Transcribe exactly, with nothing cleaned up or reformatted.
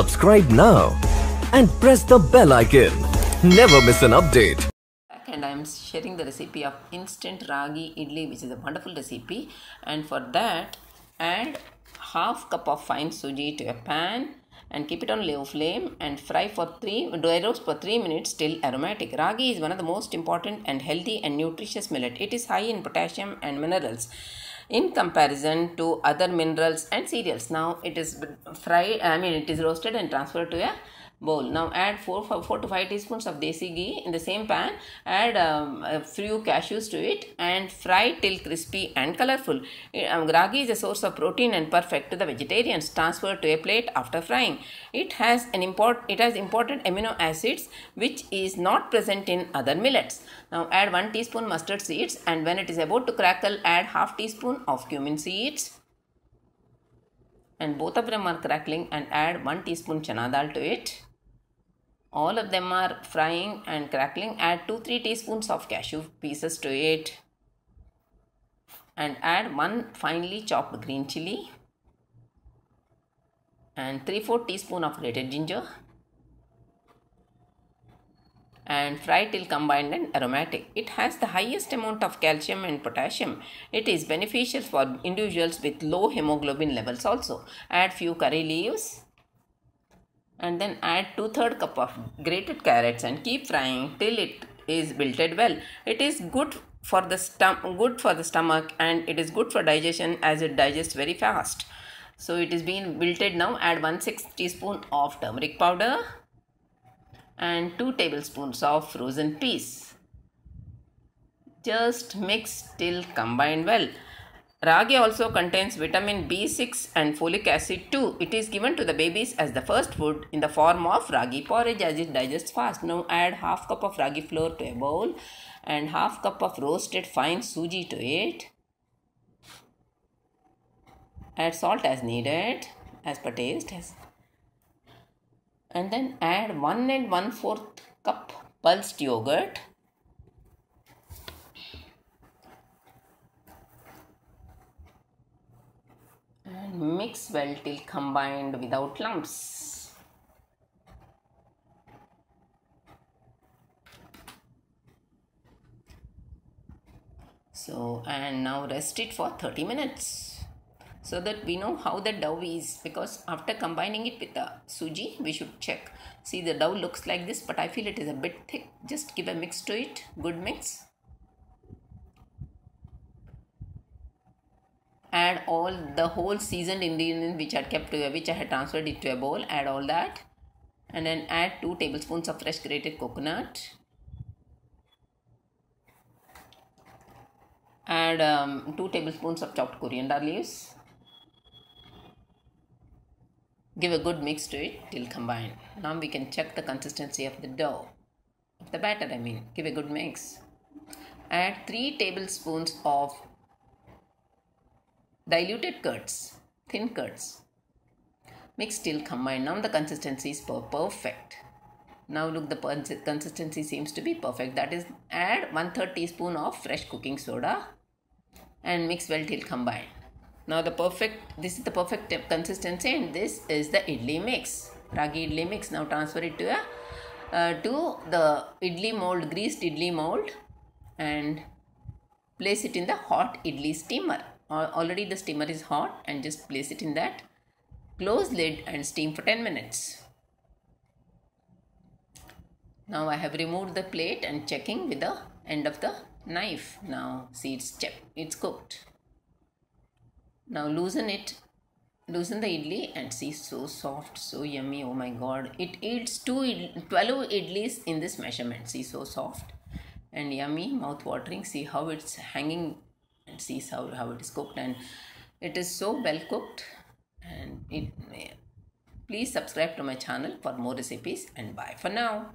Subscribe now and press the bell icon. Never miss an update. And I am sharing the recipe of instant ragi idli, which is a wonderful recipe. And for that, add half cup of fine suje to a pan and keep it on low flame and fry for three dry roast for three minutes till aromatic. Ragi is one of the most important and healthy and nutritious millet. It is high in potassium and minerals in comparison to other minerals and cereals. Now it is fried. I mean, it is roasted and transferred to a bowl. Now add four, four to five teaspoons of desi ghee in the same pan. Add um, a few cashews to it and fry till crispy and colorful. Um, ragi is a source of protein and perfect to the vegetarians. Transfer to a plate after frying. It has an import. It has important amino acids which is not present in other millets. Now add one teaspoon mustard seeds, and when it is about to crackle, add half teaspoon of cumin seeds. And both of them are crackling, and add one teaspoon chana dal to it. All of them are frying and crackling. Add two to three teaspoons of cashew pieces to it. And add one finely chopped green chili. And three to four teaspoon of grated ginger. And fry till combined and aromatic. It has the highest amount of calcium and potassium. It is beneficial for individuals with low hemoglobin levels also. Add few curry leaves. And then add two-third cup of grated carrots and keep frying till it is wilted well. It is good for the stom- good for the stomach, and it is good for digestion as it digests very fast. So it is being wilted now. Add one sixth teaspoon of turmeric powder and two tablespoons of frozen peas. Just mix till combined well. Ragi also contains vitamin B six and folic acid too. It is given to the babies as the first food in the form of ragi porridge as it digests fast. Now add half cup of ragi flour to a bowl and half cup of roasted fine suji to it. Add salt as needed, as per taste. And then add one and one fourth cup pulsed yogurt. And mix well till combined without lumps. So, and now rest it for thirty minutes, so that we know how the dough is, because after combining it with the suji, we should check. See, the dough looks like this, but I feel it is a bit thick. Just give a mix to it, good mix. Add all the whole seasoned ingredients which I kept to, which I had transferred it to a bowl. Add all that, and then add two tablespoons of fresh grated coconut. Add um, two tablespoons of chopped coriander leaves. Give a good mix to it till combined. Now we can check the consistency of the dough, of the batter. I mean, give a good mix. Add three tablespoons of diluted curds, thin curds. Mix till combined. Now the consistency is perfect. Now look, the consistency seems to be perfect. That is, add one third teaspoon of fresh cooking soda and mix well till combined. Now the perfect, this is the perfect consistency, and this is the idli mix, ragi idli mix. Now transfer it to, a, uh, to the idli mold, greased idli mold, and place it in the hot idli steamer. Already the steamer is hot, and just place it in that. Close lid and steam for ten minutes. Now I have removed the plate and checking with the end of the knife. Now see, it's checked, it's cooked. Now loosen it, loosen the idli, and see, so soft, so yummy. Oh my God! It eats two idli, twelve idlis in this measurement. See, so soft and yummy, mouth watering. See how it's hanging. And see how, how it is cooked, and it is so well cooked. And it, please subscribe to my channel for more recipes, and bye for now.